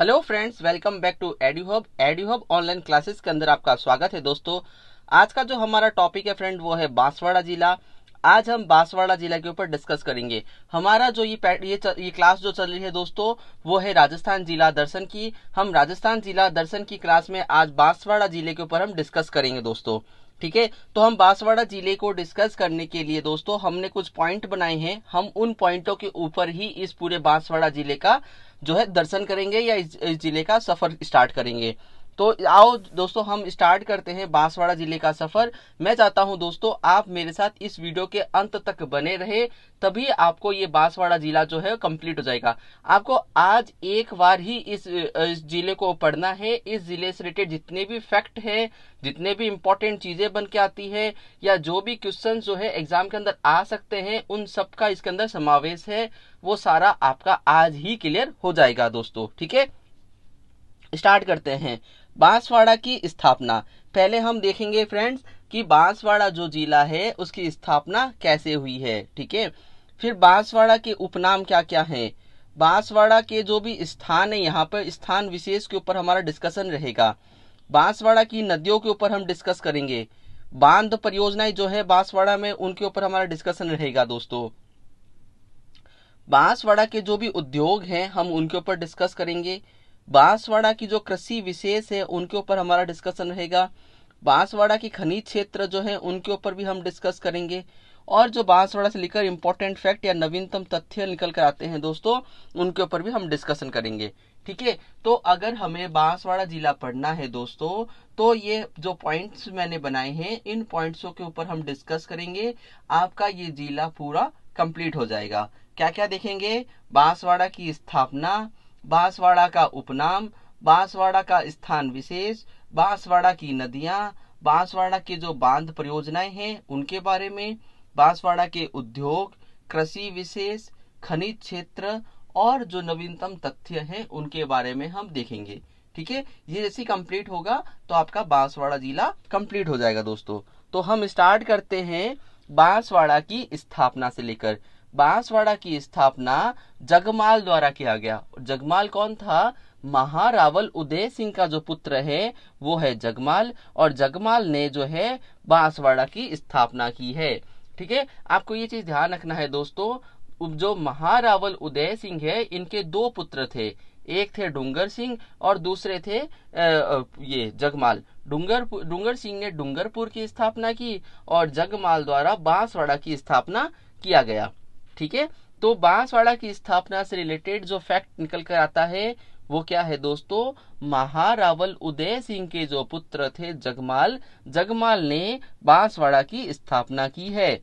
Hello friends, welcome back to Eduhub online classes के अंदर आपका स्वागत है। दोस्तों, आज का जो हमारा टॉपिक है फ्रेंड वो है बांसवाड़ा जिला। आज हम बांसवाड़ा जिला के ऊपर डिस्कस करेंगे। हमारा जो ये क्लास जो चल रही है दोस्तों वो है राजस्थान जिला दर्शन की। हम राजस्थान जिला दर्शन की क्लास में आज बांसवाड़ा जिले के ऊपर हम डिस्कस करेंगे दोस्तों, ठीक है। तो हम बांसवाड़ा जिले को डिस्कस करने के लिए दोस्तों हमने कुछ पॉइंट बनाए हैं। हम उन पॉइंटों के ऊपर ही इस पूरे बांसवाड़ा जिले का जो है दर्शन करेंगे या इस जिले का सफर स्टार्ट करेंगे। तो आओ दोस्तों हम स्टार्ट करते हैं बांसवाड़ा जिले का सफर। मैं चाहता हूं दोस्तों आप मेरे साथ इस वीडियो के अंत तक बने रहे, तभी आपको ये बांसवाड़ा जिला जो है कंप्लीट हो जाएगा। आपको आज एक बार ही इस जिले को पढ़ना है। इस जिले से रिलेटेड जितने भी फैक्ट है, जितने भी इम्पोर्टेंट चीजें बन के आती है या जो भी क्वेश्चन जो है एग्जाम के अंदर आ सकते हैं, उन सबका इसके अंदर समावेश है। वो सारा आपका आज ही क्लियर हो जाएगा दोस्तों, ठीक है। स्टार्ट करते हैं बांसवाड़ा की स्थापना। पहले हम देखेंगे फ्रेंड्स कि बांसवाड़ा जो जिला है उसकी स्थापना कैसे हुई है, ठीक है। फिर बांसवाड़ा के उपनाम क्या क्या हैं, बांसवाड़ा के जो भी स्थान है यहाँ पर स्थान विशेष के ऊपर हमारा डिस्कशन रहेगा। बांसवाड़ा की नदियों के ऊपर हम डिस्कस करेंगे। बांध परियोजनाएं जो है बांसवाड़ा में उनके ऊपर हमारा डिस्कशन रहेगा दोस्तों। बांसवाड़ा के जो भी उद्योग हैं हम उनके ऊपर डिस्कस करेंगे। बांसवाड़ा की जो कृषि विशेष है उनके ऊपर हमारा डिस्कशन रहेगा। बांसवाड़ा की खनिज क्षेत्र जो है उनके ऊपर भी हम डिस्कस करेंगे। और जो बांसवाड़ा से लेकर इम्पोर्टेंट फैक्ट या नवीनतम तथ्य निकल कर आते हैं दोस्तों उनके ऊपर भी हम डिस्कशन करेंगे, ठीक है। तो अगर हमें बांसवाड़ा जिला पढ़ना है दोस्तों तो ये जो पॉइंट्स मैंने बनाए हैं इन पॉइंट्सों के ऊपर हम डिस्कस करेंगे। आपका ये जिला पूरा कंप्लीट हो जाएगा। क्या क्या देखेंगे, बांसवाड़ा की स्थापना, बांसवाड़ा का उपनाम, बांसवाड़ा का स्थान विशेष, बांसवाड़ा की नदियां, बांसवाड़ा के जो बांध परियोजनाएं हैं उनके बारे में, बांसवाड़ा के उद्योग, कृषि विशेष, खनिज क्षेत्र और जो नवीनतम तथ्य हैं उनके बारे में हम देखेंगे, ठीक है। ये जैसे कंप्लीट होगा तो आपका बांसवाड़ा जिला कंप्लीट हो जाएगा दोस्तों। तो हम स्टार्ट करते हैं बांसवाड़ा की स्थापना से लेकर। बांसवाड़ा की स्थापना जगमाल द्वारा किया गया। जगमाल कौन था, महारावल उदय सिंह का जो पुत्र है वो है जगमाल, और जगमाल ने जो है बांसवाड़ा की स्थापना की है, ठीक है। आपको ये चीज ध्यान रखना है दोस्तों, जो महारावल उदय सिंह है इनके दो पुत्र थे, एक थे डूंगर सिंह और दूसरे थे ये जगमाल। डूंगर सिंह ने डूंगरपुर की स्थापना की और जगमाल द्वारा बांसवाड़ा की स्थापना किया गया, ठीक है। तो बांसवाड़ा की स्थापना से रिलेटेड जो फैक्ट निकल कर आता है वो क्या है दोस्तों, महारावल उदय सिंह के जो पुत्र थे जगमाल, जगमाल ने बांसवाड़ा की स्थापना की है।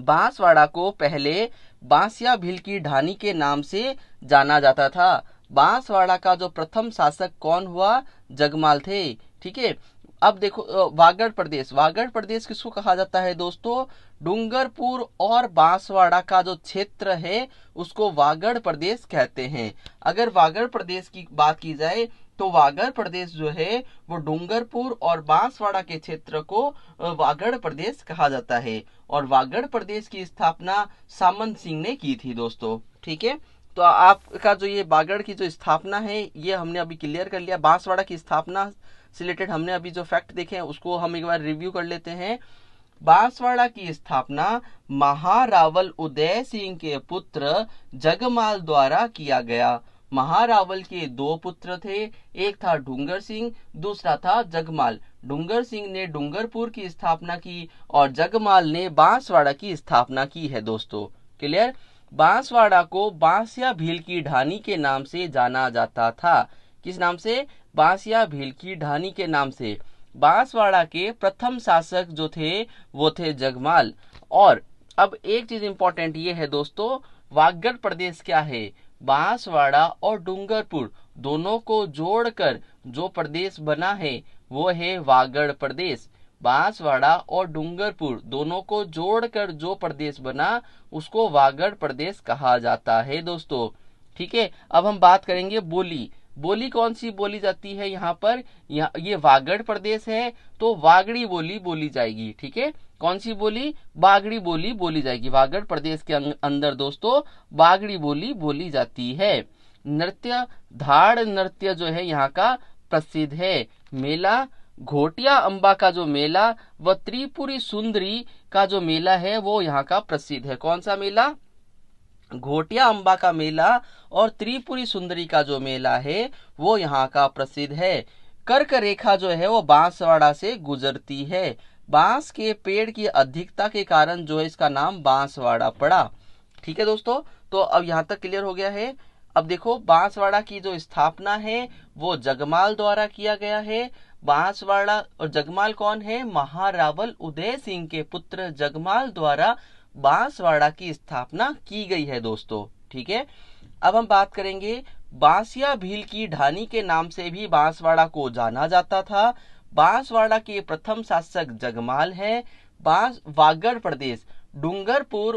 बांसवाड़ा को पहले बांसिया भील की ढानी के नाम से जाना जाता था। बांसवाड़ा का जो प्रथम शासक कौन हुआ, जगमाल थे, ठीक है। अब देखो वागड़ प्रदेश किसको कहा जाता है दोस्तों, डूंगरपुर और बांसवाड़ा का जो क्षेत्र है उसको वागड़ प्रदेश कहते हैं। अगर वागड़ प्रदेश की बात की जाए तो वागड़ प्रदेश जो है वो डूंगरपुर और बांसवाड़ा के क्षेत्र को वागड़ प्रदेश कहा जाता है, और वागड़ प्रदेश की स्थापना सामंत सिंह ने की थी दोस्तों, ठीक है। तो आपका जो ये वागड़ की जो स्थापना है ये हमने अभी क्लियर कर लिया। बांसवाड़ा की स्थापना से रिलेटेड हमने अभी जो फैक्ट देखे हैं उसको हम एक बार रिव्यू कर लेते हैं। बांसवाड़ा की स्थापना महारावल उदय सिंह के पुत्र जगमाल द्वारा किया गया। महारावल के दो पुत्र थे, एक था डूंगर सिंह, दूसरा था जगमाल। डूंगर सिंह ने डूंगरपुर की स्थापना की और जगमाल ने बांसवाड़ा की स्थापना की है दोस्तों, क्लियर। बांसवाड़ा को बांसिया भील की ढानी के नाम से जाना जाता था। किस नाम से, बांसिया भील की ढानी के नाम से। बांसवाड़ा के प्रथम शासक जो थे वो थे जगमाल। और अब एक चीज इंपॉर्टेंट ये है दोस्तों, वागड़ प्रदेश क्या है, बांसवाड़ा और डूंगरपुर दोनों को जोड़कर जो प्रदेश बना है वो है वागड़ प्रदेश। बांसवाड़ा और डूंगरपुर दोनों को जोड़कर जो प्रदेश बना उसको वागड़ प्रदेश कहा जाता है दोस्तों, ठीक है। अब हम बात करेंगे बोली। बोली कौन सी बोली जाती है यहाँ पर, ये वागड़ प्रदेश है तो वागड़ी बोली बोली जाएगी, ठीक है। कौन सी बोली, वागड़ी बोली बोली जाएगी। वागड़ प्रदेश के अंदर दोस्तों वागड़ी बोली बोली जाती है। नृत्य, धाड़ नृत्य जो है यहाँ का प्रसिद्ध है। मेला, घोटिया अम्बा का जो मेला व त्रिपुरी सुंदरी का जो मेला है वो यहाँ का प्रसिद्ध है। कौन सा मेला? घोटिया अम्बा का मेला और त्रिपुरी सुंदरी का जो मेला है वो यहाँ का प्रसिद्ध है। कर्क रेखा जो है वो बांसवाड़ा से गुजरती है। बांस के पेड़ की अधिकता के कारण जो है इसका नाम बांसवाड़ा पड़ा। ठीक है दोस्तों, तो अब यहाँ तक क्लियर हो गया है। अब देखो, बांसवाड़ा की जो स्थापना है वो जगमाल द्वारा किया गया है। बांसवाड़ा और जगमाल कौन है? महारावल उदय सिंह के पुत्र जगमाल द्वारा बांसवाड़ा की स्थापना की गई है दोस्तों। ठीक है, अब हम बात करेंगे बांसिया भील की ढानी के नाम से भी बांसवाड़ा को जाना जाता था। बांसवाड़ा के प्रथम शासक जगमाल है। वागड़ प्रदेश, डूंगरपुर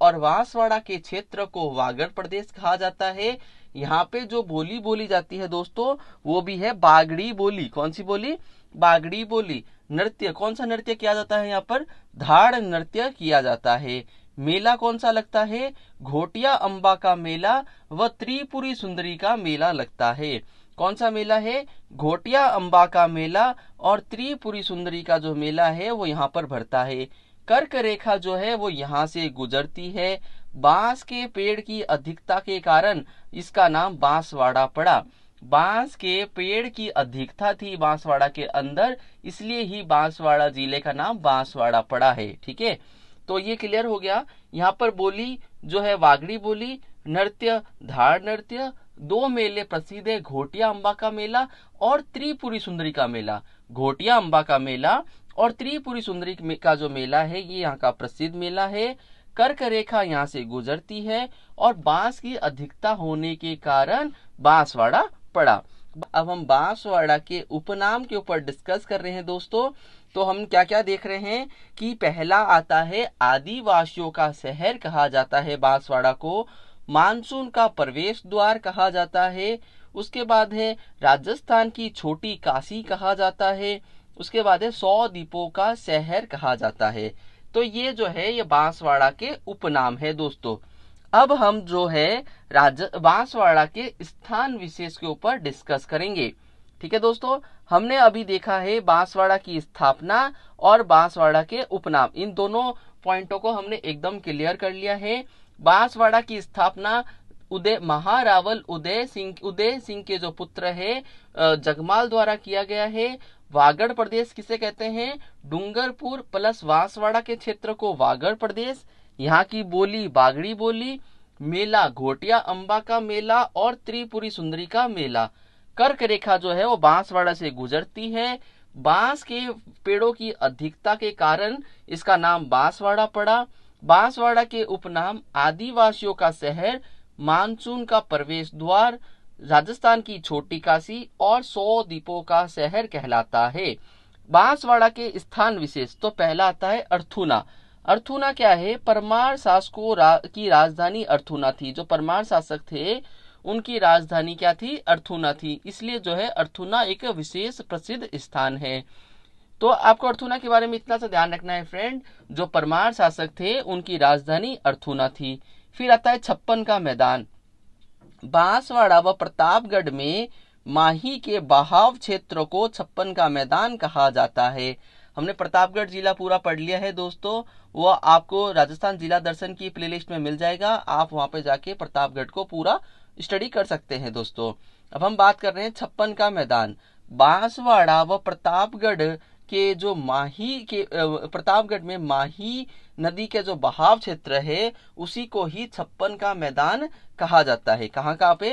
और बांसवाड़ा के क्षेत्र को वागड़ प्रदेश कहा जाता है। यहाँ पे जो बोली बोली जाती है दोस्तों वो भी है बागड़ी बोली। कौन सी बोली? बागड़ी बोली। नृत्य, कौन सा नृत्य किया जाता है यहाँ पर? धाड़ नृत्य किया जाता है। मेला कौन सा लगता है? घोटिया अम्बा का मेला व त्रिपुरी सुंदरी का मेला लगता है। कौन सा मेला है? घोटिया अम्बा का मेला और त्रिपुरी सुंदरी का जो मेला है वो यहाँ पर भरता है। कर्क रेखा जो है वो यहाँ से गुजरती है। बांस के पेड़ की अधिकता के कारण इसका नाम बांसवाड़ा पड़ा। बांस के पेड़ की अधिकता थी बांसवाड़ा के अंदर, इसलिए ही बांसवाड़ा जिले का नाम बांसवाड़ा पड़ा है। ठीक है, तो ये क्लियर हो गया। यहाँ पर बोली जो है वागड़ी बोली, नृत्य धाड़ नृत्य। दो मेले प्रसिद्ध है, घोटिया अम्बा का मेला और त्रिपुरी सुंदरी का मेला। घोटिया अम्बा का मेला और त्रिपुरी सुंदरी का जो मेला है ये यहाँ का प्रसिद्ध मेला है। कर्क रेखा यहाँ से गुजरती है और बांस की अधिकता होने के कारण बांसवाड़ा पड़ा। अब हम बांसवाड़ा के उपनाम के ऊपर डिस्कस कर रहे हैं दोस्तों। तो हम क्या क्या देख रहे हैं कि पहला आता है आदिवासियों का शहर कहा जाता है बांसवाड़ा को, मानसून का प्रवेश द्वार कहा जाता है। उसके बाद है राजस्थान की छोटी काशी कहा जाता है। उसके बाद है 100 द्वीपों का शहर कहा जाता है। तो ये जो है ये बांसवाड़ा के उपनाम है दोस्तों। अब हम जो है बांसवाड़ा के स्थान विशेष के ऊपर डिस्कस करेंगे। ठीक है दोस्तों, हमने अभी देखा है बांसवाड़ा की स्थापना और बांसवाड़ा के उपनाम, इन दोनों पॉइंटों को हमने एकदम क्लियर कर लिया है। बांसवाड़ा की स्थापना महारावल उदय सिंह के जो पुत्र है जगमाल द्वारा किया गया है। वागड़ प्रदेश किसे कहते हैं? डूंगरपुर प्लस बांसवाड़ा के क्षेत्र को वागड़ प्रदेश। यहाँ की बोली बागड़ी बोली। मेला घोटिया अम्बा का मेला और त्रिपुरी सुंदरी का मेला। कर्क रेखा जो है वो बांसवाड़ा से गुजरती है। बांस के पेड़ों की अधिकता के कारण इसका नाम बांसवाड़ा पड़ा। बांसवाड़ा के उपनाम आदिवासियों का शहर, मानसून का प्रवेश द्वार, राजस्थान की छोटी काशी और 100 द्वीपों का शहर कहलाता है। बांसवाड़ा के स्थान विशेष, तो पहला आता है अर्थुना। अर्थुना क्या है? परमार शासकों की राजधानी अर्थुना थी। जो परमार शासक थे उनकी राजधानी क्या थी? अर्थुना थी। इसलिए जो है अर्थुना एक विशेष प्रसिद्ध स्थान है। तो आपको अर्थुना के बारे में इतना सा ध्यान रखना है फ्रेंड, जो परमार शासक थे उनकी राजधानी अर्थुना थी। फिर आता है छप्पन का मैदान। बांसवाड़ा व प्रतापगढ़ में माही के बहाव क्षेत्र को छप्पन का मैदान कहा जाता है। हमने प्रतापगढ़ जिला पूरा पढ़ लिया है दोस्तों, वो आपको राजस्थान जिला दर्शन की प्लेलिस्ट में मिल जाएगा। आप वहां पे जाके प्रतापगढ़ को पूरा स्टडी कर सकते हैं दोस्तों। अब हम बात कर रहे हैं छप्पन का मैदान। बांसवाड़ा व प्रतापगढ़ के जो प्रतापगढ़ में माही नदी के जो बहाव क्षेत्र है उसी को ही छप्पन का मैदान कहा जाता है। कहाँ पे?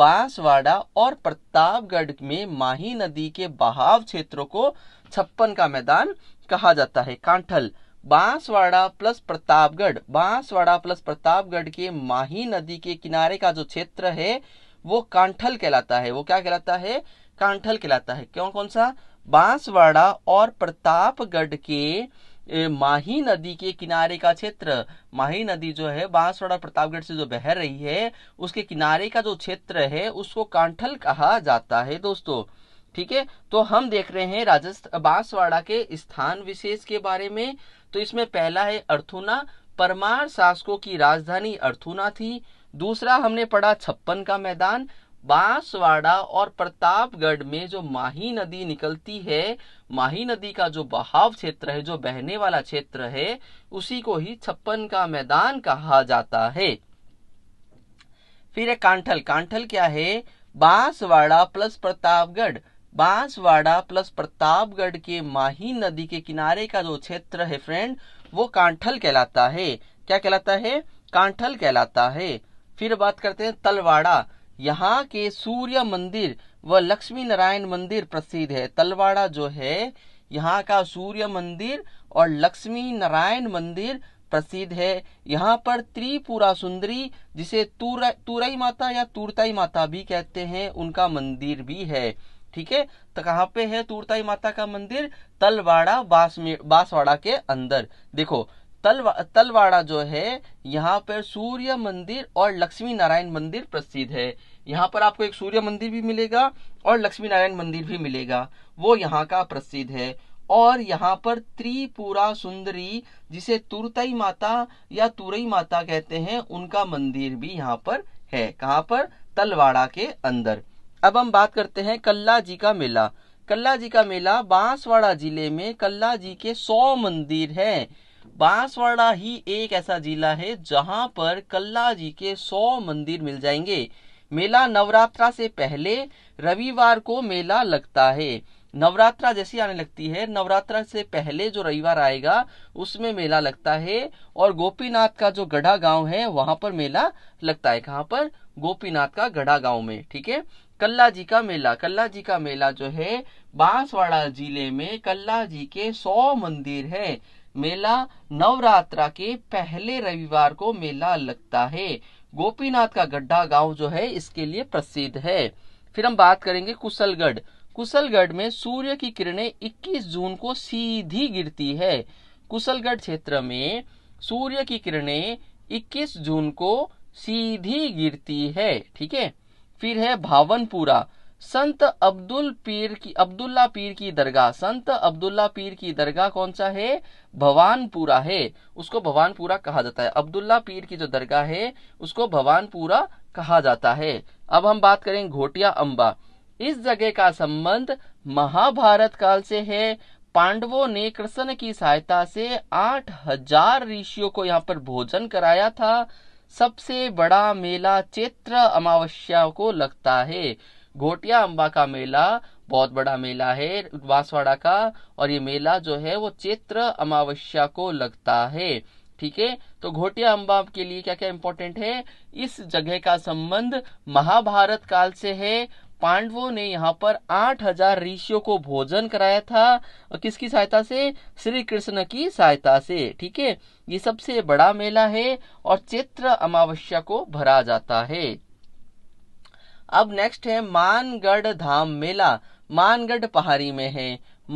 बांसवाड़ा और प्रतापगढ़ में माही नदी के बहाव क्षेत्रों को छप्पन का मैदान कहा जाता है। कांठल, बांसवाड़ा प्लस प्रतापगढ़ के माही नदी के किनारे का जो क्षेत्र है वो कांठल कहलाता है। वो क्या कहलाता है? कांठल कहलाता है। क्यों? कौन सा? बांसवाड़ा और प्रतापगढ़ के माही नदी के किनारे का क्षेत्र, माही नदी जो है बांसवाड़ा प्रतापगढ़ से जो बह रही है उसके किनारे का जो क्षेत्र है उसको कांठल कहा जाता है दोस्तों। ठीक है, तो हम देख रहे हैं बांसवाड़ा के स्थान विशेष के बारे में। तो इसमें पहला है अर्थुना। परमार शासकों की राजधानी अर्थुना थी। दूसरा हमने पढ़ा छप्पन का मैदान। बांसवाड़ा और प्रतापगढ़ में जो माही नदी निकलती है, माही नदी का जो बहाव क्षेत्र है, जो बहने वाला क्षेत्र है, उसी को ही छप्पन का मैदान कहा जाता है। फिर है कांठल। कांठल क्या है? बांसवाड़ा प्लस प्रतापगढ़। बांसवाड़ा प्लस प्रतापगढ़ के माही नदी के किनारे का जो क्षेत्र है फ्रेंड, वो कांठल कहलाता है। क्या कहलाता है? कांठल कहलाता है। फिर बात करते हैं तलवाड़ा। यहाँ के सूर्य मंदिर व लक्ष्मी नारायण मंदिर प्रसिद्ध है। तलवाड़ा जो है, यहाँ का सूर्य मंदिर और लक्ष्मी नारायण मंदिर प्रसिद्ध है। यहाँ पर त्रिपुरा सुंदरी, जिसे तुरताई माता या तुरताई माता भी कहते हैं, उनका मंदिर भी है। ठीक है, तो कहाँ पे है तुरताई माता का मंदिर? तलवाड़ा, बांसवाड़ा के अंदर। देखो तलवाड़ा जो है, यहाँ पर सूर्य मंदिर और लक्ष्मी नारायण मंदिर प्रसिद्ध है। यहाँ पर आपको एक सूर्य मंदिर भी मिलेगा और लक्ष्मी नारायण मंदिर भी मिलेगा, वो यहाँ का प्रसिद्ध है। और यहाँ पर त्रिपुरा सुंदरी, जिसे तुरताई माता या तुरई माता कहते हैं, उनका मंदिर भी यहाँ पर है। कहाँ पर? तलवाड़ा के अंदर। अब हम बात करते हैं कल्ला जी का मेला। कल्ला जी का मेला, बांसवाड़ा जिले में कल्ला जी के 100 मंदिर हैं। बांसवाड़ा ही एक ऐसा जिला है जहां पर कल्ला जी के 100 मंदिर मिल जाएंगे। मेला नवरात्रा से पहले रविवार को मेला लगता है। नवरात्रा जैसी आने लगती है, नवरात्रा से पहले जो रविवार आएगा उसमें मेला लगता है। और गोपीनाथ का जो गढ़ा गांव है, वहां पर मेला लगता है। कहाँ पर? गोपीनाथ का गढ़ा गांव में। ठीक है, कल्ला जी का मेला। कल्ला जी का मेला जो है, बांसवाड़ा जिले में कल्ला जी के 100 मंदिर है। मेला नवरात्रा के पहले रविवार को मेला लगता है। गोपीनाथ का गड्ढा गांव जो है, इसके लिए प्रसिद्ध है। फिर हम बात करेंगे कुशलगढ़। कुशलगढ़ में सूर्य की किरणें 21 जून को सीधी गिरती है। कुशलगढ़ क्षेत्र में सूर्य की किरणें 21 जून को सीधी गिरती है। ठीक है, फिर है भवानपुरा। संत अब्दुल्ला पीर की दरगाह। संत अब्दुल्ला पीर की दरगाह कौन सा है? भवानपुरा है। उसको भवानपुरा कहा जाता है। अब्दुल्ला पीर की जो दरगाह है उसको भवानपुरा कहा जाता है। अब हम बात करें घोटिया अम्बा। इस जगह का संबंध महाभारत काल से है। पांडवों ने कृष्ण की सहायता से 8000 ऋषियों को यहाँ पर भोजन कराया था। सबसे बड़ा मेला चैत्र अमावस्या को लगता है। घोटिया अम्बा का मेला बहुत बड़ा मेला है बांसवाड़ा का, और ये मेला जो है वो चैत्र अमावस्या को लगता है। ठीक है, तो घोटिया अम्बा के लिए क्या क्या इंपॉर्टेंट है? इस जगह का संबंध महाभारत काल से है। पांडवों ने यहाँ पर 8000 ऋषियों को भोजन कराया था, और किसकी सहायता से? श्री कृष्ण की सहायता से। ठीक है, ये सबसे बड़ा मेला है और चैत्र अमावस्या को भरा जाता है। अब नेक्स्ट है मानगढ़ धाम मेला। मानगढ़ पहाड़ी में है।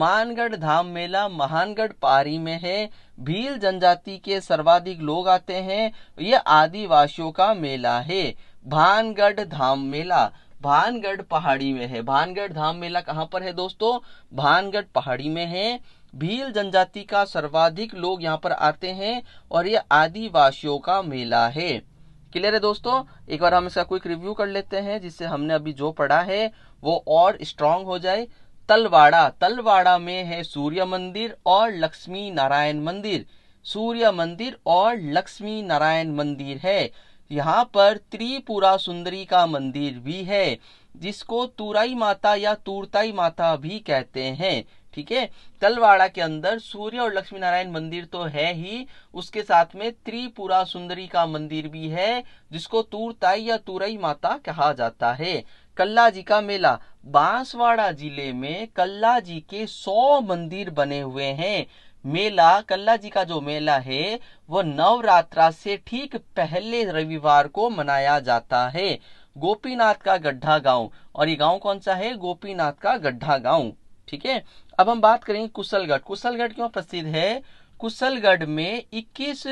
मानगढ़ धाम मेला महानगढ़ पहाड़ी में है। भील जनजाति के सर्वाधिक लोग आते हैं। यह आदिवासियों का मेला है। भानगढ़ धाम मेला भानगढ़ पहाड़ी में है। भानगढ़ धाम मेला कहाँ पर है दोस्तों? भानगढ़ पहाड़ी में है। भील जनजाति का सर्वाधिक लोग यहाँ पर आते हैं और यह आदिवासियों का मेला है। क्लियर है दोस्तों? एक बार हम इसका क्विक रिव्यू कर लेते हैं, जिससे हमने अभी जो पढ़ा है वो और स्ट्रांग हो जाए। तलवाड़ा। तलवाड़ा में है सूर्य मंदिर और लक्ष्मी नारायण मंदिर। सूर्य मंदिर और लक्ष्मी नारायण मंदिर है। यहाँ पर त्रिपुरा सुंदरी का मंदिर भी है, जिसको तुरई माता या तुरताई माता भी कहते हैं। ठीक है, तलवाड़ा के अंदर सूर्य और लक्ष्मी नारायण मंदिर तो है ही, उसके साथ में त्रिपुरा सुंदरी का मंदिर भी है, जिसको तुरताई या तुरई माता कहा जाता है। कल्ला जी का मेला। बांसवाड़ा जिले में कल्ला जी के 100 मंदिर बने हुए हैं। मेला, कल्ला जी का जो मेला है वो नवरात्रा से ठीक पहले रविवार को मनाया जाता है। गोपीनाथ का गड्ढा गांव, और ये गांव कौन सा है? गोपीनाथ का गड्ढा गांव। ठीक है, अब हम बात करेंगे कुशलगढ़। कुशलगढ़ क्यों प्रसिद्ध है? कुशलगढ़ में 21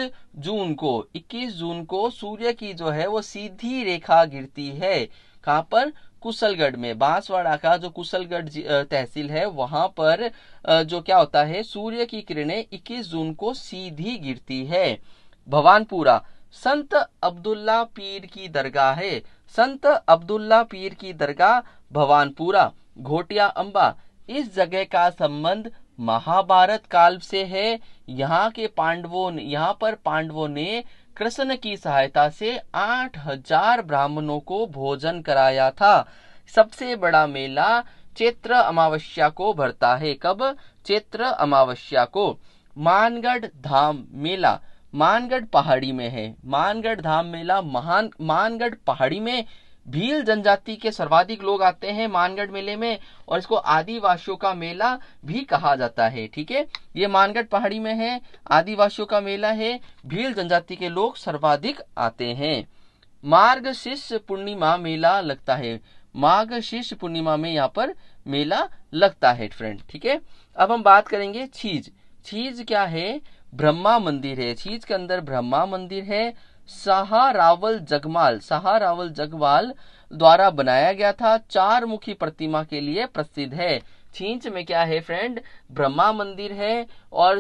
जून को सूर्य की जो है वो सीधी रेखा गिरती है। कहाँ पर? कुशलगढ़ में। बांसवाड़ा का जो कुशलगढ़ तहसील है, वहां पर जो क्या होता है, सूर्य की किरणें 21 जून को सीधी गिरती है। भवानपुरा। संत अब्दुल्ला पीर की दरगाह है। संत अब्दुल्ला पीर की दरगाह भवानपुरा घोटिया अम्बा, इस जगह का संबंध महाभारत काल से है। यहाँ पर पांडवों ने कृष्ण की सहायता से 8000 ब्राह्मणों को भोजन कराया था। सबसे बड़ा मेला चैत्र अमावस्या को भरता है। कब? चैत्र अमावस्या को। मानगढ़ धाम मेला मानगढ़ पहाड़ी में है। मानगढ़ धाम मेला मानगढ़ पहाड़ी में भील जनजाति के सर्वाधिक लोग आते हैं मानगढ़ मेले में, और इसको आदिवासियों का मेला भी कहा जाता है। ठीक है, ये मानगढ़ पहाड़ी में है, आदिवासियों का मेला है, भील जनजाति के लोग सर्वाधिक आते हैं। मार्गशीर्ष पूर्णिमा मेला लगता है। मार्गशीर्ष पूर्णिमा में यहाँ पर मेला लगता है फ्रेंड। ठीक है, अब हम बात करेंगे छींच। छींच क्या है? ब्रह्मा मंदिर है। छींच के अंदर ब्रह्मा मंदिर है। शाह रावल जगमाल द्वारा बनाया गया था, 4 मुखी प्रतिमा के लिए प्रसिद्ध है। छींच में क्या है फ्रेंड? ब्रह्मा मंदिर है, और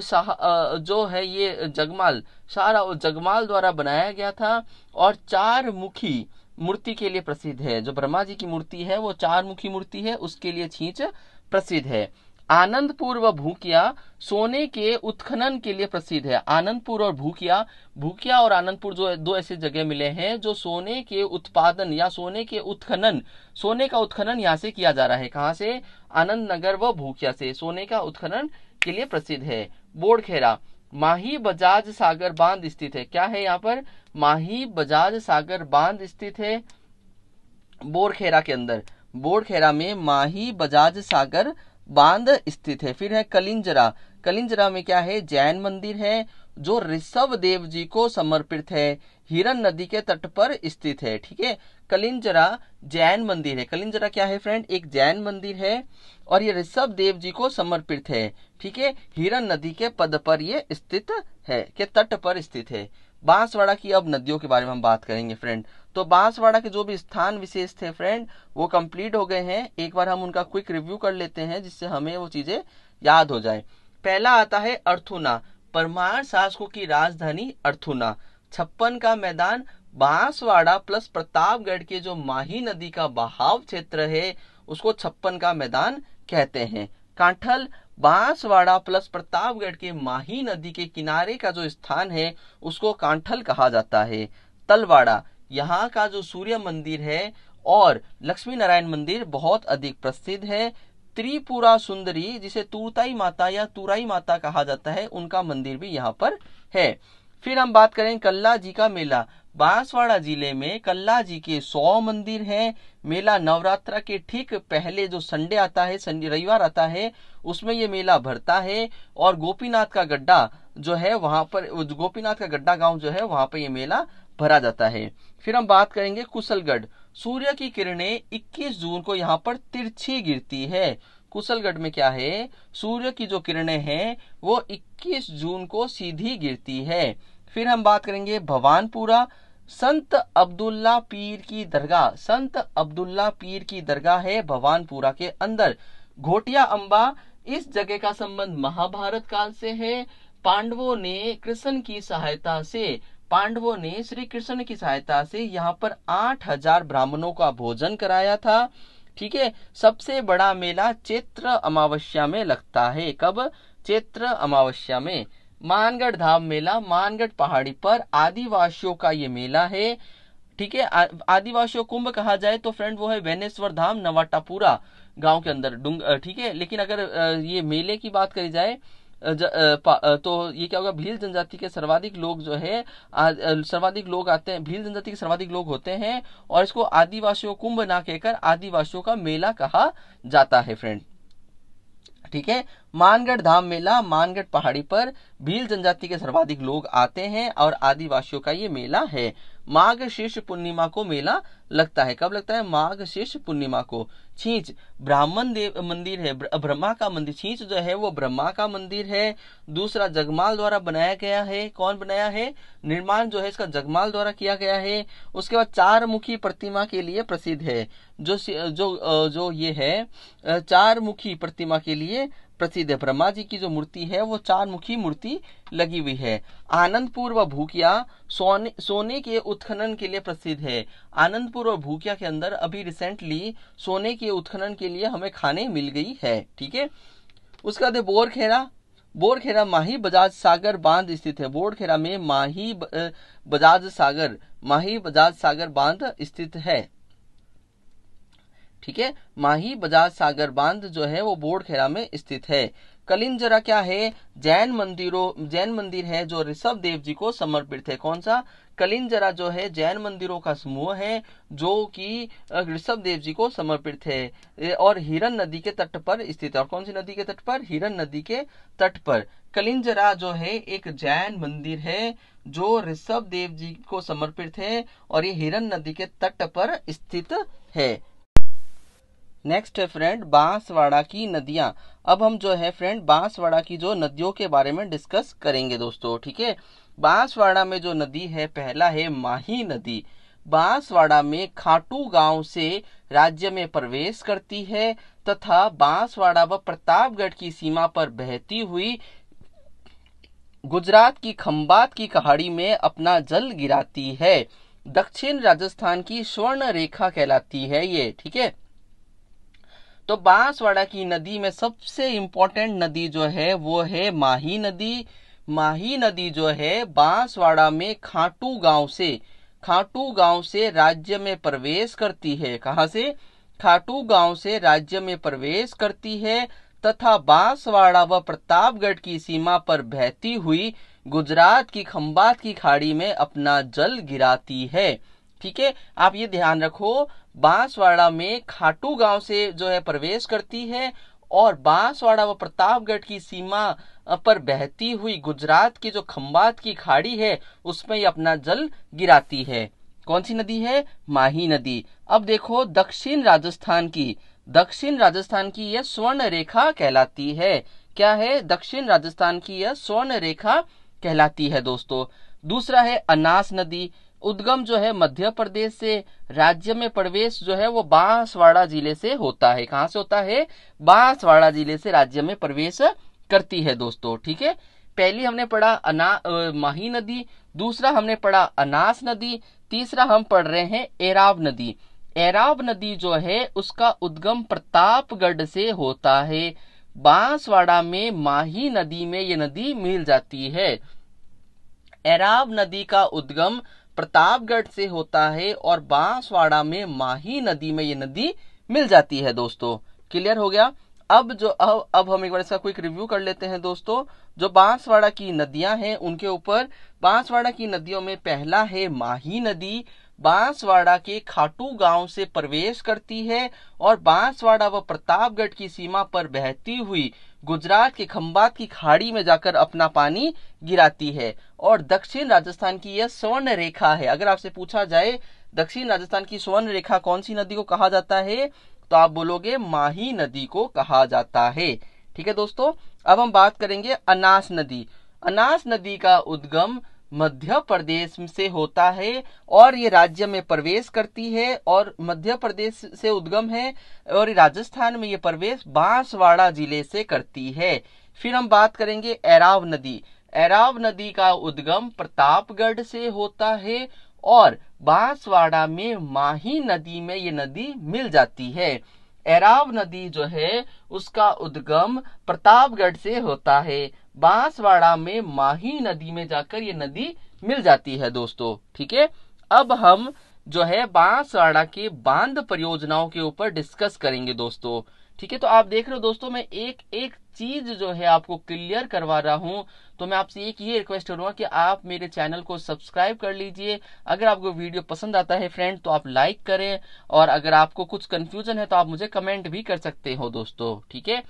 ये जगमाल, शाह रावल जगमाल द्वारा बनाया गया था, और 4 मुखी मूर्ति के लिए प्रसिद्ध है। जो ब्रह्मा जी की मूर्ति है वो 4 मुखी मूर्ति है, उसके लिए छींच प्रसिद्ध है। आनंदपुर व भूकिया सोने के उत्खनन के लिए प्रसिद्ध है। आनंदपुर और भूकिया और आनंदपुर जो दो ऐसे जगह मिले हैं जो सोने के उत्पादन या सोने का उत्खनन यहाँ से किया जा रहा है। कहाँ से? आनंद नगर व भूकिया से सोने का उत्खनन के लिए प्रसिद्ध है। बोरखेरा माही बजाज सागर बांध स्थित है। क्या है यहाँ पर? माही बजाज सागर बांध स्थित है बोरखेरा के अंदर। बोरखेरा में माही बजाज सागर बांध स्थित है। फिर है कलिंजरा। कलिंजरा में क्या है? जैन मंदिर है जो ऋषभ देव जी को समर्पित है। हिरन नदी के तट पर स्थित है। ठीक है, कलिंजरा जैन मंदिर है। कलिंजरा क्या है फ्रेंड? एक जैन मंदिर है और ये ऋषभ देव जी को समर्पित है। ठीक है, हिरन नदी के पद पर ये स्थित है, के तट पर स्थित है। बांसवाड़ा की अब नदियों के बारे में हम बात करेंगे फ्रेंड। तो बांसवाड़ा के जो भी स्थान विशेष थे फ्रेंड वो कंप्लीट हो गए हैं। एक बार हम उनका क्विक रिव्यू कर लेते हैं जिससे हमें वो चीजें याद हो जाए। पहला आता है अर्थुना, परमार शासकों की राजधानी अर्थुना। छप्पन का मैदान बांसवाड़ा प्लस प्रतापगढ़ के जो माही नदी का बहाव क्षेत्र है उसको छप्पन का मैदान कहते हैं। कांठल बांसवाड़ा प्लस प्रतापगढ़ के माही नदी के किनारे का जो स्थान है उसको कांठल कहा जाता है। तलवाड़ा, यहाँ का जो सूर्य मंदिर है और लक्ष्मी नारायण मंदिर बहुत अधिक प्रसिद्ध है। त्रिपुरी सुंदरी जिसे तुरताई माता या तुराई माता कहा जाता है, उनका मंदिर भी यहाँ पर है। फिर हम बात करें कल्ला जी का मेला। बांसवाड़ा जिले में कल्ला जी के 100 मंदिर हैं। मेला नवरात्रा के ठीक पहले जो संडे आता है, रविवार आता है, उसमें ये मेला भरता है। और गोपीनाथ का गड्ढा जो है वहां पर, गोपीनाथ का गड्ढा गांव जो है वहां पर ये मेला भरा जाता है। फिर हम बात करेंगे कुशलगढ़। सूर्य की किरणें 21 जून को यहाँ पर तिरछी गिरती है। कुशलगढ़ में क्या है? सूर्य की जो किरणें हैं वो 21 जून को सीधी गिरती है। फिर हम बात करेंगे भवानपुरा। संत अब्दुल्ला पीर की दरगाह, संत अब्दुल्ला पीर की दरगाह है भवानपुरा के अंदर। घोटिया अम्बा, इस जगह का संबंध महाभारत काल से है। पांडवों ने श्री कृष्ण की सहायता से यहाँ पर 8000 ब्राह्मणों का भोजन कराया था। ठीक है, सबसे बड़ा मेला चैत्र अमावस्या में लगता है। कब? चैत्र अमावस्या में। मानगढ़ धाम मेला मानगढ़ पहाड़ी पर आदिवासियों का ये मेला है। ठीक है, आदिवासियों कुंभ कहा जाए तो फ्रेंड वो है वेनेश्वर धाम नवाटापुरा गांव के अंदर ठीक है, लेकिन अगर ये मेले की बात करी जाए तो ये क्या होगा? भील जनजाति के सर्वाधिक लोग जो है भील जनजाति के सर्वाधिक लोग होते हैं, और इसको आदिवासियों कुंभ ना कहकर आदिवासियों का मेला कहा जाता है फ्रेंड। ठीक है, मानगढ़ धाम मेला मानगढ़ पहाड़ी पर भील जनजाति के सर्वाधिक लोग आते हैं और आदिवासियों का ये मेला है। माघ शीर्ष पूर्णिमा को मेला लगता है। कब लगता है? माघ शीर्ष पूर्णिमा को। छींच ब्राह्मण देव मंदिर है, ब्रह्मा का मंदिर। छींच जो है वो ब्रह्मा का मंदिर है। दूसरा जगमाल द्वारा बनाया गया है। कौन बनाया है? निर्माण जो है इसका जगमाल द्वारा किया गया है। उसके बाद 4 मुखी प्रतिमा के लिए प्रसिद्ध है। जो ये है 4 मुखी प्रतिमा के लिए प्रसिद्ध है। ब्रह्मा जी की जो मूर्ति है वो चार मुखी मूर्ति लगी हुई है। आनंदपुर व भूकिया सोने के उत्खनन के लिए प्रसिद्ध है। आनंदपुर और भूकिया के अंदर अभी रिसेंटली सोने के उत्खनन के लिए हमें खाने मिल गई है, ठीक है। उसके बाद बोरखेरा, बोरखेरा माही बजाज सागर बांध स्थित है। बोरखेरा में माही बजाज सागर बांध स्थित है, ठीक है। माही बजाज सागर बांध जो है वो बोरखेड़ा में स्थित है। कलिंजरा क्या है? जैन मंदिर है जो ऋषभ देव जी को समर्पित है। कौन सा? कलिंजरा जो है जैन मंदिरों का समूह है जो कि ऋषभ देव जी को समर्पित है और हिरन नदी के तट पर स्थित है। और कौन सी नदी के तट पर? हिरन नदी के तट पर कलिंजरा जो है एक जैन मंदिर है जो ऋषभ देव जी को समर्पित है और ये हिरन नदी के तट पर स्थित है। नेक्स्ट है फ्रेंड बांसवाड़ा की नदियां। अब हम जो है फ्रेंड बांसवाड़ा की जो नदियों के बारे में डिस्कस करेंगे दोस्तों, ठीक है। बांसवाड़ा में जो नदी है, पहला है माही नदी। बांसवाड़ा में खाटू गांव से राज्य में प्रवेश करती है तथा बांसवाड़ा व प्रतापगढ़ की सीमा पर बहती हुई गुजरात की खंभात की खाड़ी में अपना जल गिराती है। दक्षिण राजस्थान की स्वर्ण रेखा कहलाती है ये, ठीक है। तो बांसवाड़ा की नदी में सबसे इम्पोर्टेंट नदी जो है वो है माही नदी। माही नदी जो है बांसवाड़ा में खाटू गांव से राज्य में प्रवेश करती है। कहाँ से? खाटू गांव से राज्य में प्रवेश करती है तथा बांसवाड़ा व प्रतापगढ़ की सीमा पर बहती हुई गुजरात की खंभात की खाड़ी में अपना जल गिराती है, ठीक है। आप ये ध्यान रखो, बांसवाड़ा में खाटू गांव से जो है प्रवेश करती है और बांसवाड़ा व प्रतापगढ़ की सीमा पर बहती हुई गुजरात की जो खंभात की खाड़ी है उसमें ये अपना जल गिराती है। कौन सी नदी है? माही नदी। अब देखो दक्षिण राजस्थान की यह स्वर्ण रेखा कहलाती है। क्या है? दक्षिण राजस्थान की यह स्वर्ण रेखा कहलाती है दोस्तों। दूसरा है अनास नदी। उद्गम जो है मध्य प्रदेश से, राज्य में प्रवेश जो है वो बांसवाड़ा जिले से होता है। कहाँ से होता है? बांसवाड़ा जिले से राज्य में प्रवेश करती है दोस्तों, ठीक है। पहली हमने पढ़ा माही नदी, दूसरा हमने पढ़ा अनास नदी, तीसरा हम पढ़ रहे हैं एराव नदी। एराव नदी जो है उसका उद्गम प्रतापगढ़ से होता है। बांसवाड़ा में माही नदी में ये नदी मिल जाती है। एराव नदी का उद्गम प्रतापगढ़ से होता है और बांसवाड़ा में माही नदी में ये नदी मिल जाती है दोस्तों। क्लियर हो गया। अब हम एक बार इसका क्विक रिव्यू कर लेते हैं दोस्तों। जो बांसवाड़ा की नदियां हैं उनके ऊपर, बांसवाड़ा की नदियों में पहला है माही नदी। बांसवाड़ा के खाटू गांव से प्रवेश करती है और बांसवाड़ा व प्रतापगढ़ की सीमा पर बहती हुई गुजरात के खंभात की खाड़ी में जाकर अपना पानी गिराती है। और दक्षिण राजस्थान की यह स्वर्ण रेखा है। अगर आपसे पूछा जाए दक्षिण राजस्थान की स्वर्ण रेखा कौन सी नदी को कहा जाता है, तो आप बोलोगे माही नदी को कहा जाता है, ठीक है दोस्तों। अब हम बात करेंगे अनास नदी। अनास नदी का उद्गम मध्य प्रदेश से होता है और ये राज्य में प्रवेश करती है और मध्य प्रदेश से उद्गम है और राजस्थान में ये प्रवेश बांसवाड़ा जिले से करती है। फिर हम बात करेंगे एराव नदी। एराव नदी का उद्गम प्रतापगढ़ से होता है और बांसवाड़ा में माही नदी में ये नदी मिल जाती है। एराव नदी जो है उसका उद्गम प्रतापगढ़ से होता है, बांसवाड़ा में माही नदी में जाकर ये नदी मिल जाती है दोस्तों, ठीक है। अब हम जो है बांसवाड़ा के बांध परियोजनाओं के ऊपर डिस्कस करेंगे दोस्तों, ठीक है। तो आप देख रहे हो दोस्तों, मैं एक एक चीज जो है आपको क्लियर करवा रहा हूं। तो मैं आपसे एक ये रिक्वेस्ट करूंगा कि आप मेरे चैनल को सब्सक्राइब कर लीजिए। अगर आपको वीडियो पसंद आता है फ्रेंड तो आप लाइक करें और अगर आपको कुछ कंफ्यूजन है तो आप मुझे कमेंट भी कर सकते हो दोस्तों, ठीक है।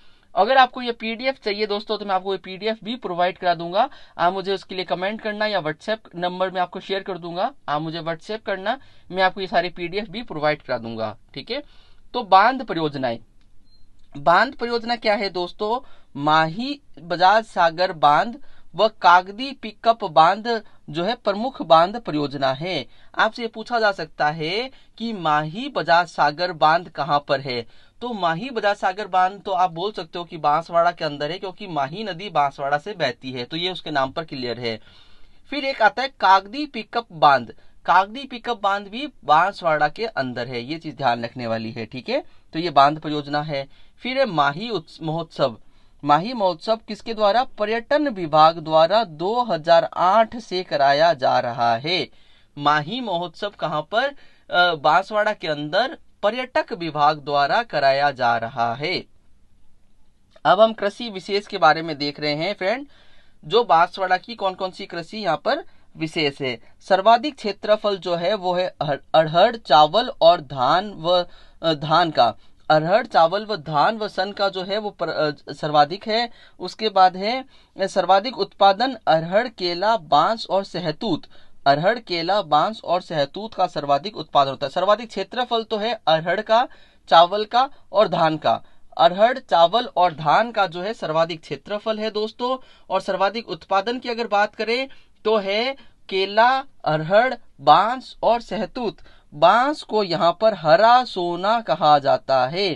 अगर आपको ये पीडीएफ चाहिए दोस्तों तो मैं आपको ये पीडीएफ भी प्रोवाइड करा दूंगा। आप मुझे उसके लिए कमेंट करना या व्हाट्सएप नंबर में आपको शेयर कर दूंगा। आप मुझे व्हाट्सएप करना, मैं आपको ये सारी पीडीएफ भी प्रोवाइड करा दूंगा, ठीक है। तो बांध परियोजना क्या है दोस्तों? माही बजाज सागर बांध व कागदी पिकअप बांध जो है प्रमुख बांध परियोजना है। आपसे पूछा जा सकता है कि माही बजाज सागर बांध कहाँ पर है, तो माही बजाज सागर बांध तो आप बोल सकते हो कि बांसवाड़ा के अंदर है, क्योंकि माही नदी बांसवाड़ा से बहती है, तो ये उसके नाम पर क्लियर है। फिर एक आता है कागदी पिकअप बांध। कागदी पिकअप बांध भी बांसवाड़ा के अंदर है, ये चीज ध्यान रखने वाली है, ठीक है। तो ये बांध परियोजना है। फिर है माही महोत्सव। माही महोत्सव किसके द्वारा? पर्यटन विभाग द्वारा 2008 से कराया जा रहा है। माही महोत्सव कहां पर? बांसवाड़ा के अंदर पर्यटक विभाग द्वारा कराया जा रहा है। अब हम कृषि विशेष के बारे में देख रहे हैं फ्रेंड, जो बांसवाड़ा की कौन कौन सी कृषि यहाँ पर विशेष है। सर्वाधिक क्षेत्रफल जो है वो है अरहर, चावल और धान का। अरहर, चावल व धान व सन का जो है वो सर्वाधिक है। उसके बाद है सर्वाधिक उत्पादन अरहर, केला, बांस और सहतूत। अरहर, केला, बांस और सहतूत का सर्वाधिक उत्पादन होता है। सर्वाधिक क्षेत्रफल तो है अरहर का, चावल का और धान का। अरहर, चावल और धान का जो है सर्वाधिक क्षेत्रफल है दोस्तों। और सर्वाधिक उत्पादन की अगर बात करें तो है केला, अरहर, बांस और सहतूत। बांस को यहाँ पर हरा सोना कहा जाता है।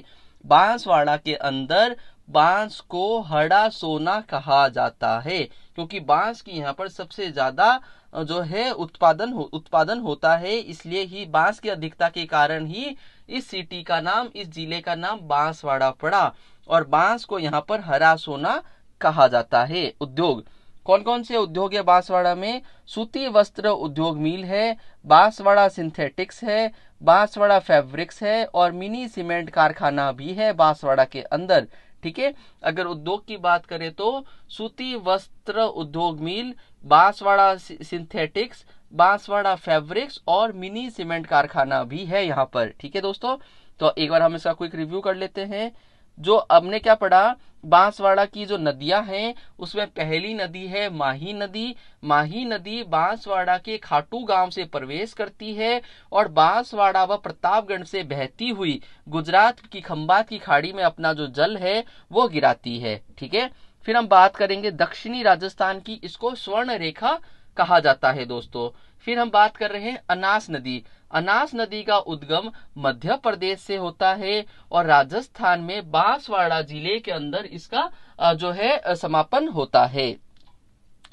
बांसवाड़ा के अंदर बांस को हरा सोना कहा जाता है, क्योंकि बांस की यहाँ पर सबसे ज्यादा जो है उत्पादन होता है, इसलिए ही बांस की अधिकता के कारण ही इस सिटी का नाम, इस जिले का नाम बांसवाड़ा पड़ा। और बांस को यहाँ पर हरा सोना कहा जाता है। उद्योग कौन कौन से उद्योग है बांसवाड़ा में? सूती वस्त्र उद्योग मिल है, बांसवाड़ा सिंथेटिक्स है, बांसवाड़ा फैब्रिक्स है और मिनी सीमेंट कारखाना भी है बांसवाड़ा के अंदर, ठीक है। अगर उद्योग की बात करें तो सूती वस्त्र उद्योग mill, Banswara synthetics, Banswara fabrics और मिनी सीमेंट कारखाना भी है यहाँ पर, ठीक है दोस्तों। तो एक बार हम इसका क्विक रिव्यू कर लेते हैं। जो हमने क्या पढ़ा, बांसवाड़ा की जो नदियां हैं उसमें पहली नदी है माही नदी। माही नदी बांसवाड़ा के खाटू गांव से प्रवेश करती है और बांसवाड़ा व प्रतापगढ़ से बहती हुई गुजरात की खंभात की खाड़ी में अपना जो जल है वो गिराती है, ठीक है। फिर हम बात करेंगे दक्षिणी राजस्थान की, इसको स्वर्ण रेखा कहा जाता है दोस्तों। फिर हम बात कर रहे हैं अनास नदी। अनास नदी का उद्गम मध्य प्रदेश से होता है और राजस्थान में बांसवाड़ा जिले के अंदर इसका जो है समापन होता है।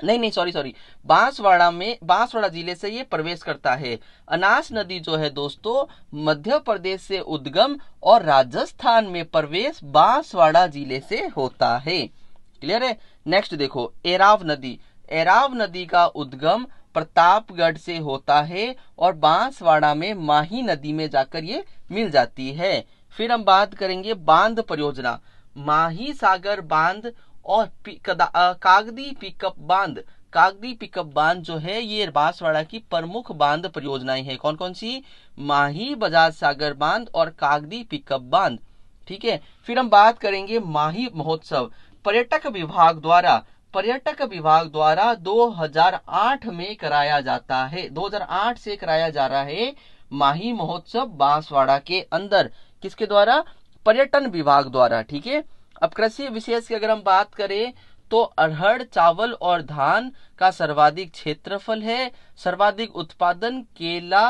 नहीं, सॉरी, बांसवाड़ा जिले से ये प्रवेश करता है। अनास नदी जो है दोस्तों मध्य प्रदेश से उद्गम और राजस्थान में प्रवेश बांसवाड़ा जिले से होता है, क्लियर है। नेक्स्ट देखो एराव नदी। एराव नदी का उद्गम प्रतापगढ़ से होता है और बांसवाड़ा में माही नदी में जाकर ये मिल जाती है। फिर हम बात करेंगे बांध परियोजना। माही सागर बांध और कागदी पिकअप बांध। कागदी पिकअप बांध जो है ये बांसवाड़ा की प्रमुख बांध परियोजनाएं हैं। कौन कौन सी? माही बजाज सागर बांध और कागदी पिकअप बांध, ठीक है। फिर हम बात करेंगे माही महोत्सव। पर्यटक विभाग द्वारा 2008 में कराया जाता है, 2008 से कराया जा रहा है माही महोत्सव बांसवाड़ा के अंदर। किसके द्वारा? पर्यटन विभाग द्वारा, ठीक है। अब कृषि विशेष की अगर हम बात करें तो अरहर, चावल और धान का सर्वाधिक क्षेत्रफल है। सर्वाधिक उत्पादन केला,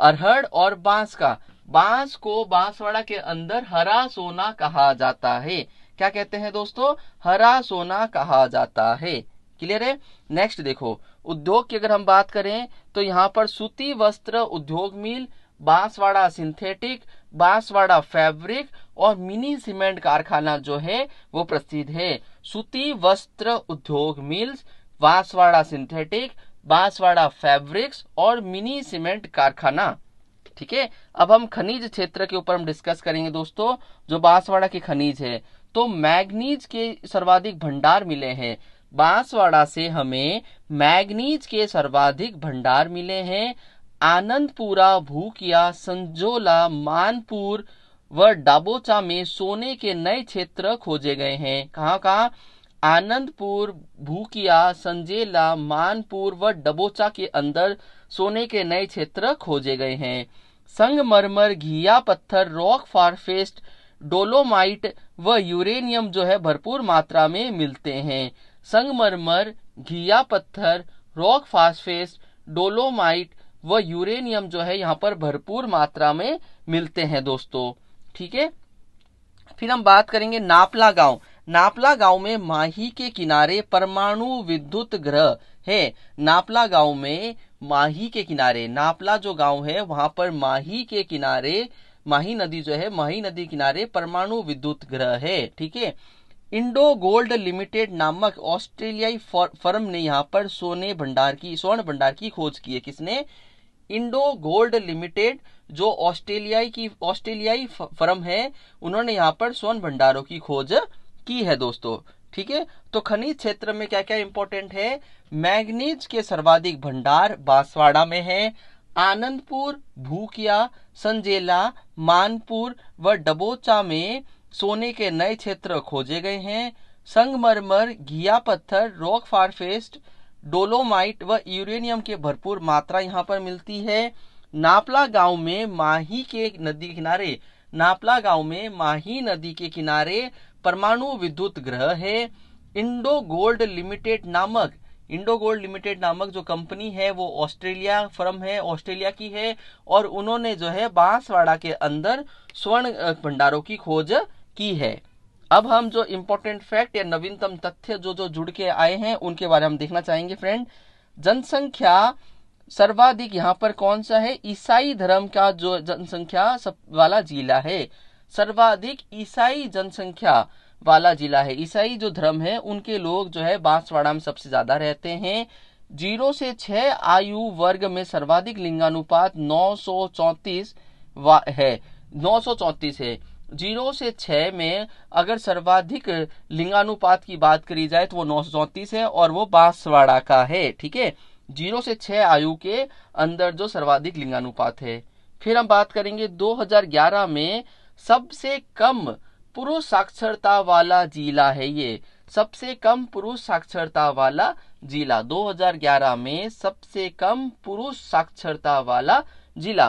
अरहर और बांस का। बांस को बांसवाड़ा के अंदर हरा सोना कहा जाता है। क्या कहते हैं दोस्तों? हरा सोना कहा जाता है, क्लियर है। नेक्स्ट देखो उद्योग की अगर हम बात करें तो यहाँ पर सूती वस्त्र उद्योग mill, Banswara synthetic, Banswara fabric और मिनी सीमेंट कारखाना जो है वो प्रसिद्ध है। सूती वस्त्र उद्योग mills, Banswara synthetic, Banswara fabrics और मिनी सीमेंट कारखाना, ठीक है। अब हम खनिज क्षेत्र के ऊपर हम डिस्कस करेंगे दोस्तों। जो बांसवाड़ा के खनिज है तो मैग्नीज के सर्वाधिक भंडार मिले हैं। बांसवाड़ा से हमें मैग्नीज के सर्वाधिक भंडार मिले हैं। आनंदपुरा, भूकिया, संजोला, मानपुर व डाबोचा में सोने के नए क्षेत्र खोजे गए हैं। कहाँ? आनंदपुर, भूकिया, संजेला, मानपुर व डबोचा के अंदर सोने के नए क्षेत्र खोजे गए हैं। संगमरमर, घिया पत्थर, रॉक फारफेस्ट, डोलोमाइट व यूरेनियम जो है भरपूर मात्रा में मिलते हैं। संगमरमर, घिया पत्थर, रॉक फास्फेट, डोलोमाइट व यूरेनियम जो है यहाँ पर भरपूर मात्रा में मिलते हैं दोस्तों। ठीक है, फिर हम बात करेंगे नापला गांव। नापला गांव में माही के किनारे परमाणु विद्युत गृह है। नापला गांव में माही के किनारे, नापला जो गांव है वहां पर माही के किनारे, माही नदी जो है, माही नदी किनारे परमाणु विद्युत गृह है। ठीक है, इंडो गोल्ड लिमिटेड नामक ऑस्ट्रेलियाई फर्म ने यहाँ पर स्वर्ण भंडार की खोज की है। किसने? इंडो गोल्ड लिमिटेड जो ऑस्ट्रेलियाई फर्म है, उन्होंने यहाँ पर स्वर्ण भंडारों की खोज की है दोस्तों। ठीक है, तो खनिज क्षेत्र में क्या क्या इंपॉर्टेंट है? मैग्नीज के सर्वाधिक भंडार बांसवाड़ा में है। आनंदपुर, भूकिया, संजेला, मानपुर व डबोचा में सोने के नए क्षेत्र खोजे गए हैं। संगमरमर, घिया पत्थर, रॉक फास्फेट, डोलोमाइट व यूरेनियम के भरपूर मात्रा यहाँ पर मिलती है। नापला गांव में माही के नदी किनारे, नापला गांव में माही नदी के किनारे परमाणु विद्युत गृह है। इंडो गोल्ड लिमिटेड नामक, इंडो गोल्ड लिमिटेड नामक जो कंपनी है वो ऑस्ट्रेलिया फर्म है, ऑस्ट्रेलिया की है, और उन्होंने जो है बांसवाड़ा के अंदर स्वर्ण भंडारों की खोज की है। अब हम जो इम्पोर्टेंट फैक्ट या नवीनतम तथ्य जो जुड़ के आए हैं उनके बारे में देखना चाहेंगे फ्रेंड। जनसंख्या सर्वाधिक यहाँ पर कौन सा है? ईसाई धर्म का जो जनसंख्या वाला जिला है, सर्वाधिक ईसाई जनसंख्या वाला जिला है। ईसाई जो धर्म है उनके लोग जो है बांसवाड़ा में सबसे ज्यादा रहते हैं। 0 से 6 आयु वर्ग में सर्वाधिक लिंगानुपात 934 है, 934 है। 0 से 6 में अगर सर्वाधिक लिंगानुपात की बात करी जाए तो वो 934 है और वो बांसवाड़ा का है। ठीक है, 0 से 6 आयु के अंदर जो सर्वाधिक लिंगानुपात है। फिर हम बात करेंगे 2011 में सबसे कम पुरुष साक्षरता वाला जिला है। ये सबसे कम पुरुष साक्षरता वाला जिला, 2011 में सबसे कम पुरुष साक्षरता वाला जिला।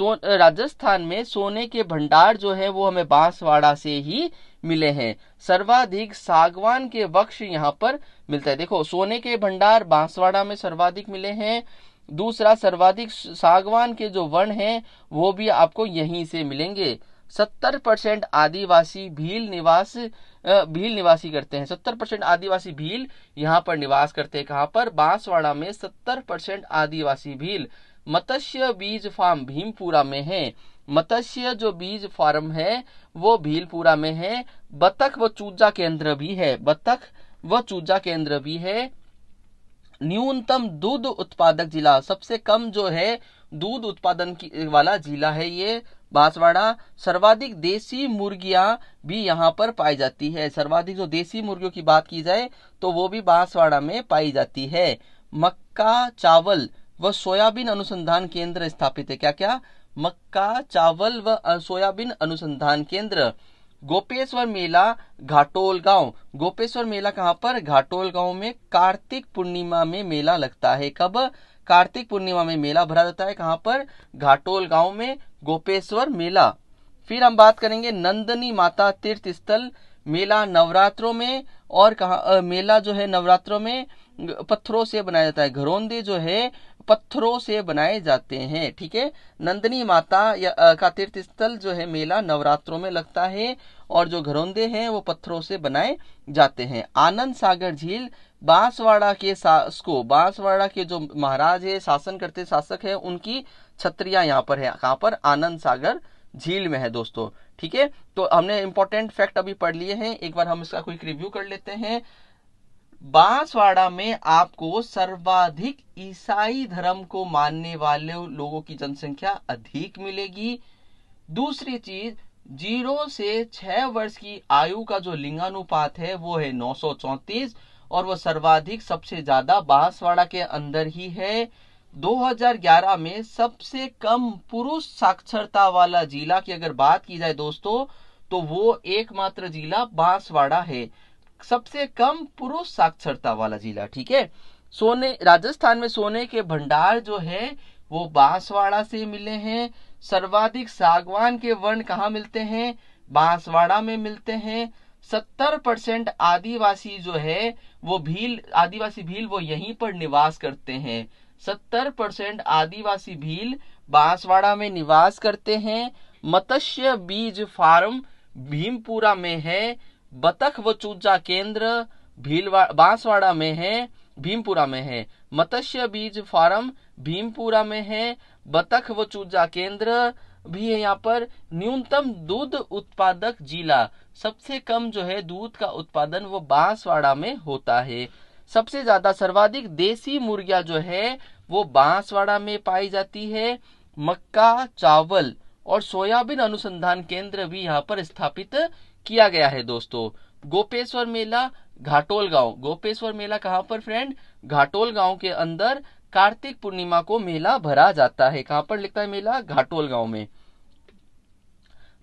राजस्थान में सोने के भंडार जो है वो हमें बांसवाड़ा से ही मिले हैं। सर्वाधिक सागवान के वृक्ष यहाँ पर मिलता है। देखो, सोने के भंडार बांसवाड़ा में सर्वाधिक मिले हैं। दूसरा, सर्वाधिक सागवान के जो वन हैं वो भी आपको यहीं से मिलेंगे। 70% आदिवासी भील निवासी करते हैं। 70% आदिवासी भील यहाँ पर निवास करते हैं। कहाँ पर? बांसवाड़ा में 70% आदिवासी भील। मत्स्य बीज फार्म भीमपुरा में है। मत्स्य जो बीज फार्म है वो भीलपुरा में है। बतख व चूजा केंद्र भी है, बतख व चूजा केंद्र भी है। न्यूनतम दूध उत्पादक जिला, सबसे कम जो है दूध उत्पादन वाला जिला है ये बांसवाड़ा। सर्वाधिक देसी मुर्गियां भी यहाँ पर पाई जाती है। सर्वाधिक जो देसी मुर्गियों की बात की जाए तो वो भी बांसवाड़ा में पाई जाती है। मक्का, चावल व सोयाबीन अनुसंधान केंद्र स्थापित है। क्या क्या? मक्का, चावल व सोयाबीन अनुसंधान केंद्र। गोपेश्वर मेला, घाटोल गांव। गोपेश्वर मेला कहाँ पर? घाटोल गांव में। कार्तिक पूर्णिमा में मेला लगता है। कब? कार्तिक पूर्णिमा में मेला भरा जाता है। कहाँ पर? घाटोल गांव में गोपेश्वर मेला। फिर हम बात करेंगे नंदनी माता तीर्थ स्थल। मेला नवरात्रों में, और कहा मेला जो है नवरात्रों में पत्थरों से बनाया जाता है। घरोंदे जो है पत्थरों से बनाए जाते हैं। ठीक है, नंदनी माता का तीर्थ स्थल जो है मेला नवरात्रों में लगता है और जो घरोंदे हैं वो पत्थरों से बनाए जाते हैं। आनंद सागर झील, बांसवाड़ा के बांसवाड़ा के जो महाराज है, शासन करते शासक है, उनकी छतरियां यहाँ पर है। कहाँ पर? आनंद सागर झील में है दोस्तों। ठीक है, तो हमने इंपॉर्टेंट फैक्ट अभी पढ़ लिए हैं। एक बार हम इसका क्विक रिव्यू कर लेते हैं। बांसवाड़ा में आपको सर्वाधिक ईसाई धर्म को मानने वाले लोगों की जनसंख्या अधिक मिलेगी। दूसरी चीज, 0 से 6 वर्ष की आयु का जो लिंगानुपात है वो है 934 और वो सर्वाधिक सबसे ज्यादा बांसवाड़ा के अंदर ही है। 2011 में सबसे कम पुरुष साक्षरता वाला जिला की अगर बात की जाए दोस्तों तो वो एकमात्र जिला बांसवाड़ा है, सबसे कम पुरुष साक्षरता वाला जिला। ठीक है, राजस्थान में सोने के भंडार जो है वो बांसवाड़ा से मिले हैं। सर्वाधिक सागवान के वन कहाँ मिलते हैं? बांसवाड़ा में मिलते हैं। 70% आदिवासी जो है वो भील, आदिवासी भील वो यहीं पर निवास करते हैं। 70% आदिवासी भील बांसवाड़ा में निवास करते हैं। मत्स्य बीज फार्म भीमपुरा में है। बतख व चूजा केंद्र बांसवाड़ा में है, भीमपुरा में है। मत्स्य बीज फार्म भीमपुरा में है। बतख व चूजा केंद्र भी है यहाँ पर। न्यूनतम दूध उत्पादक जिला, सबसे कम जो है दूध का उत्पादन वो बांसवाड़ा में होता है। सबसे ज्यादा सर्वाधिक देसी मुर्गियां जो है वो बांसवाड़ा में पाई जाती है। मक्का, चावल और सोयाबीन अनुसंधान केंद्र भी यहाँ पर स्थापित किया गया है। दोस्तों, गोपेश्वर मेला घाटोल गांव, गोपेश्वर मेला कहाँ पर फ्रेंड? घाटोल गांव के अंदर कार्तिक पूर्णिमा को मेला भरा जाता है। कहाँ पर लिखता है मेला? घाटोल गांव में।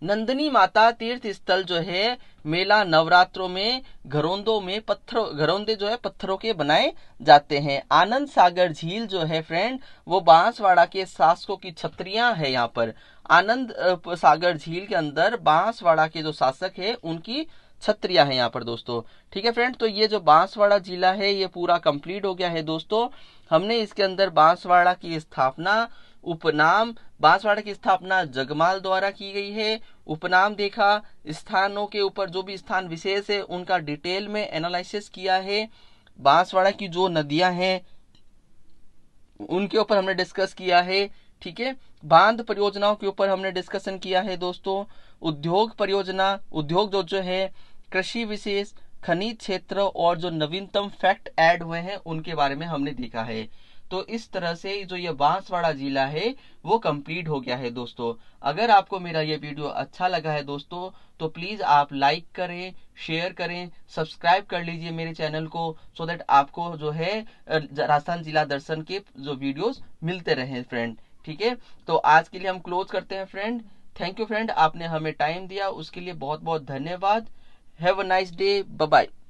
नंदिनी माता तीर्थ स्थल जो है मेला नवरात्रों में घरोंदों में पत्थरों, घरोंदे जो है पत्थरों के बनाए जाते हैं। आनंद सागर झील जो है फ्रेंड वो बांसवाड़ा के शासकों की छतरियां है। यहाँ पर आनंद सागर झील के अंदर बांसवाड़ा के जो शासक है उनकी छतरियां है यहाँ पर दोस्तों। ठीक है फ्रेंड, तो ये जो बांसवाड़ा जिला है ये पूरा कंप्लीट हो गया है दोस्तों। हमने इसके अंदर बांसवाड़ा की स्थापना, उपनाम, बांसवाड़ा की स्थापना जगमाल द्वारा की गई है, उपनाम देखा, स्थानों के ऊपर जो भी स्थान विशेष है उनका डिटेल में एनालिसिस किया है। बांसवाड़ा की जो नदियां हैं उनके ऊपर हमने डिस्कस किया है। ठीक है, बांध परियोजनाओं के ऊपर हमने डिस्कशन किया है दोस्तों। उद्योग परियोजना, उद्योग जो है, कृषि विशेष, खनिज क्षेत्र और जो नवीनतम फैक्ट ऐड हुए हैं उनके बारे में हमने देखा है। तो इस तरह से जो ये बांसवाड़ा जिला है वो कंप्लीट हो गया है दोस्तों। अगर आपको मेरा ये वीडियो अच्छा लगा है दोस्तों तो प्लीज आप लाइक करें, शेयर करें, सब्सक्राइब कर लीजिए मेरे चैनल को, सो दैट आपको जो है राजस्थान जिला दर्शन के जो वीडियोस मिलते रहे फ्रेंड। ठीक है, तो आज के लिए हम क्लोज करते हैं फ्रेंड। थैंक यू फ्रेंड, आपने हमें टाइम दिया उसके लिए बहुत बहुत धन्यवाद। Have a nice day, bye bye.